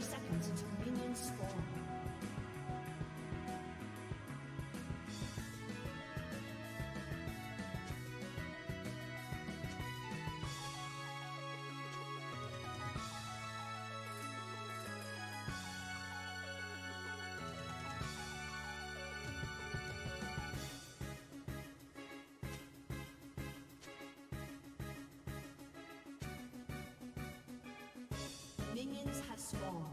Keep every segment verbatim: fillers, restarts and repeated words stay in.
thirty seconds to minion spawn. Minions have spawned.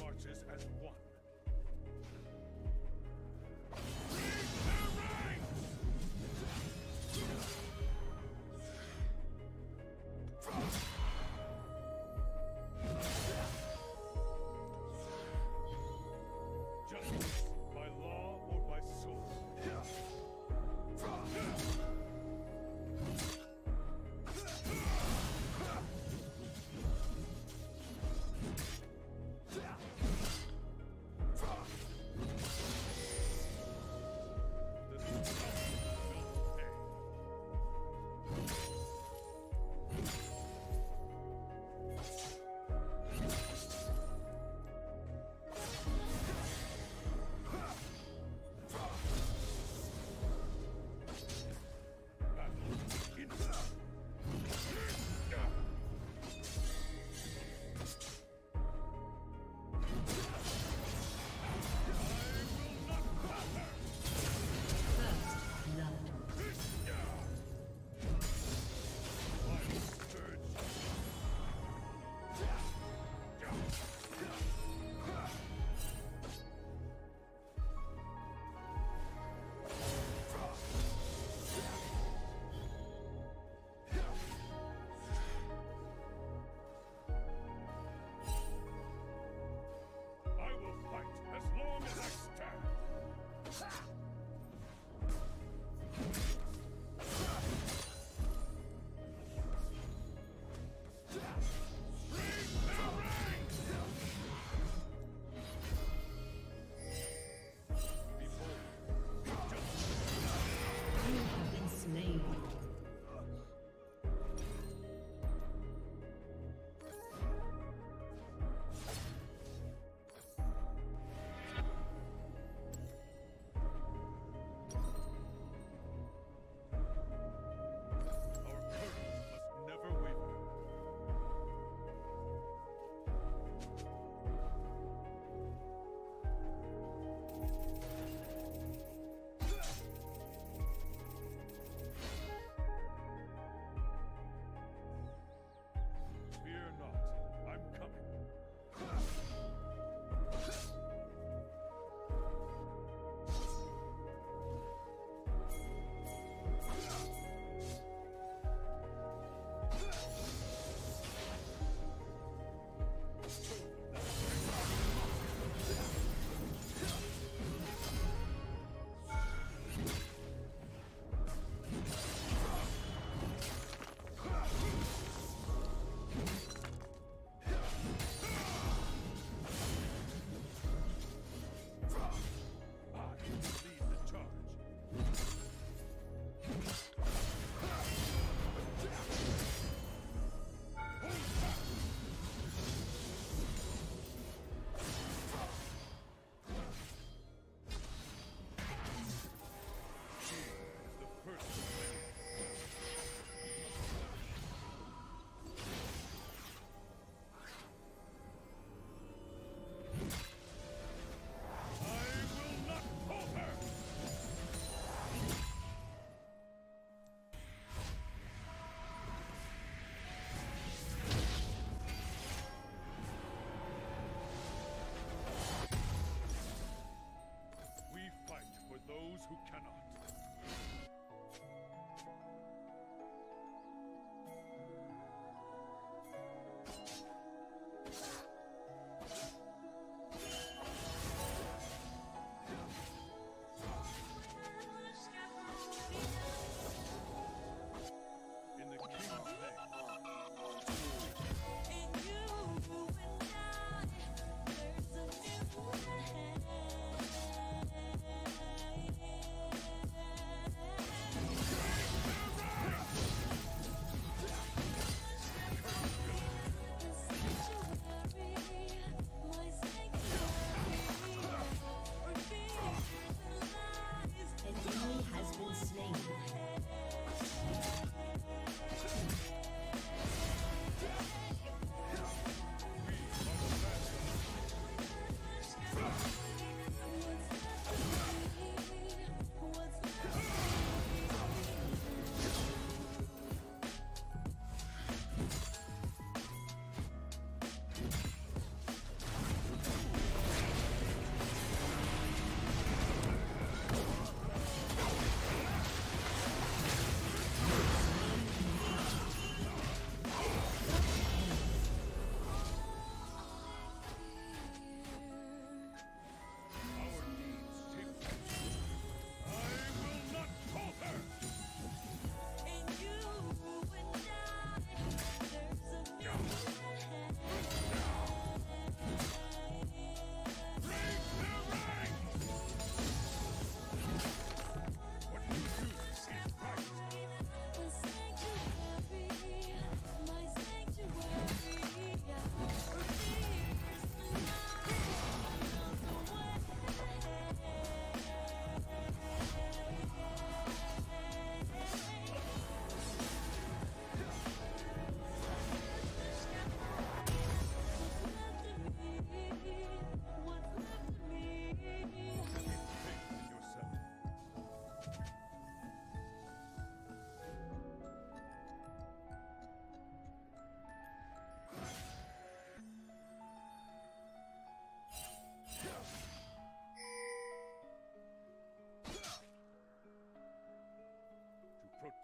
Marches as one. Lead the ranks!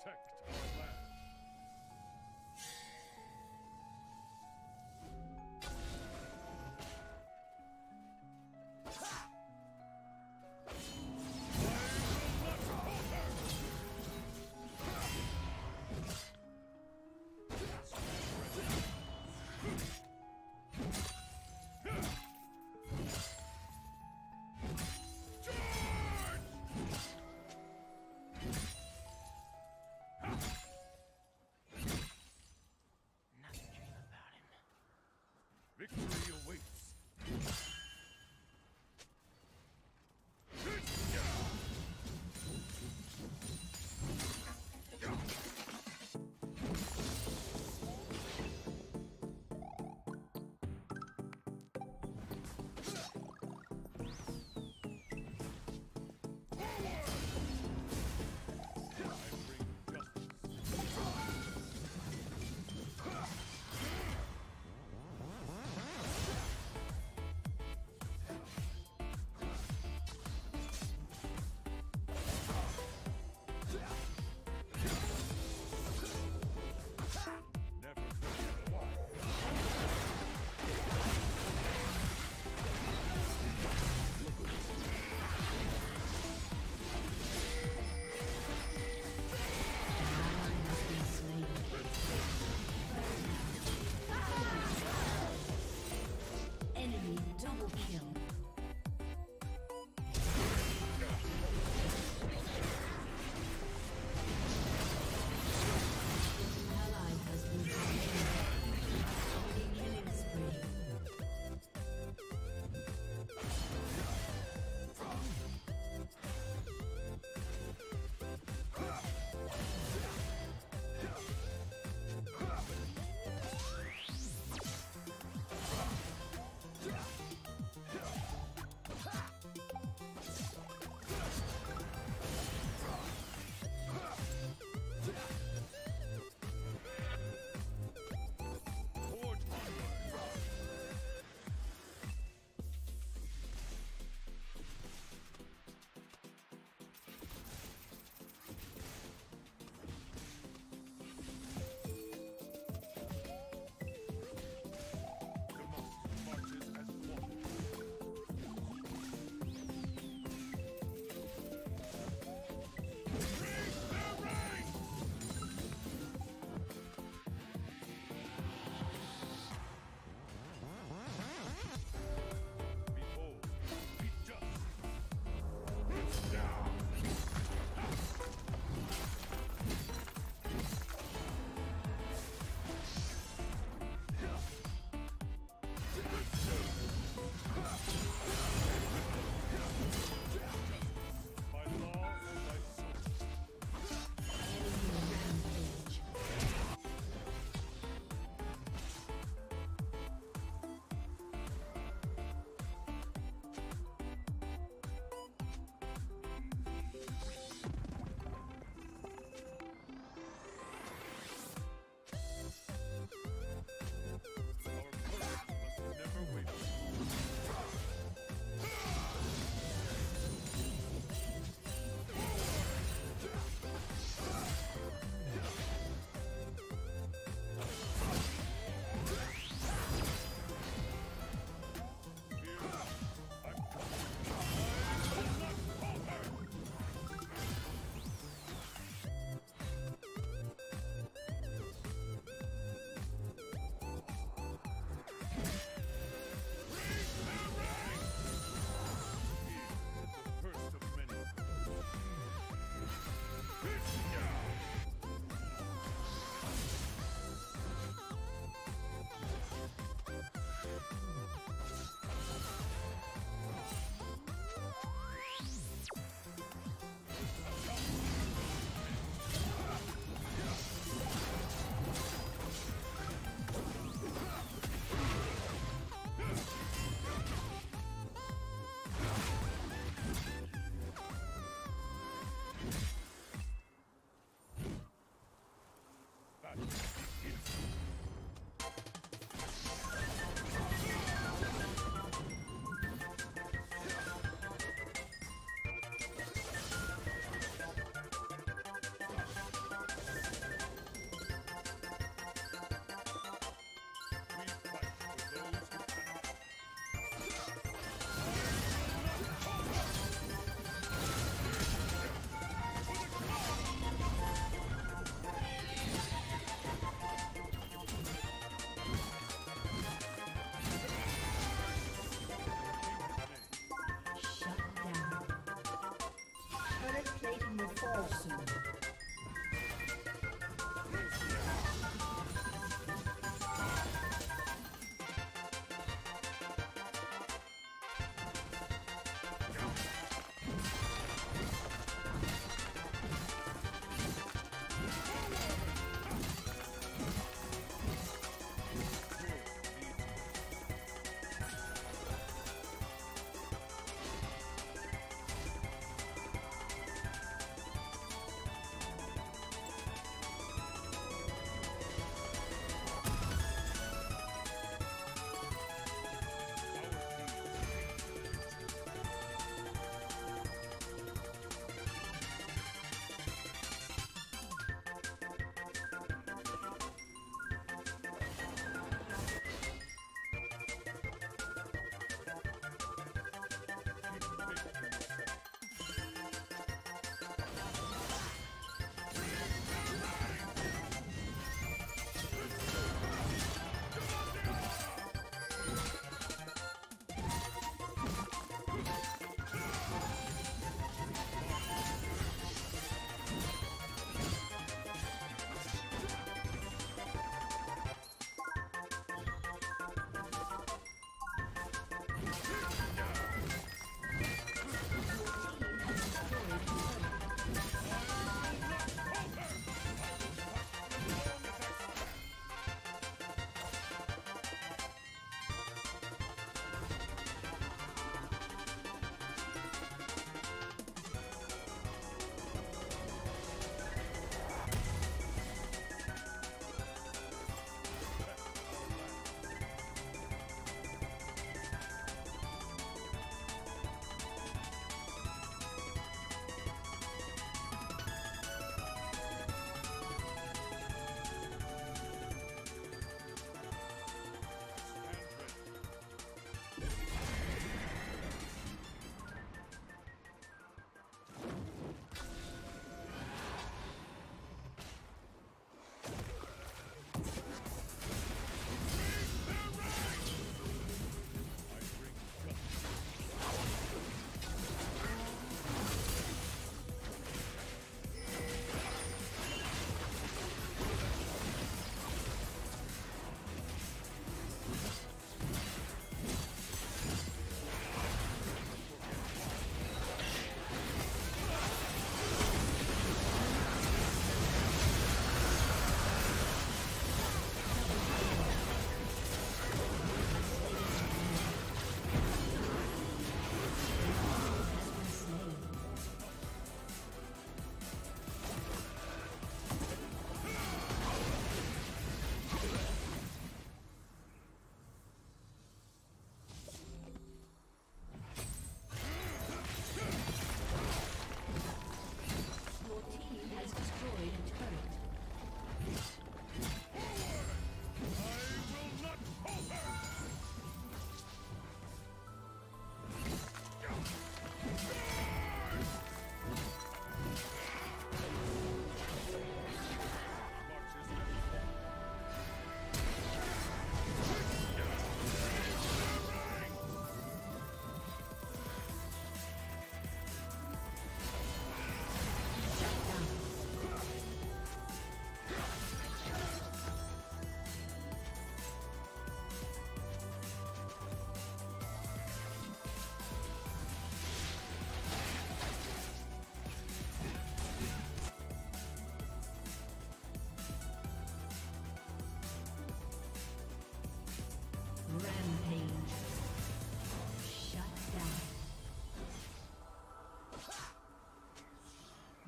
protect our land. Victory awaits.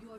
Your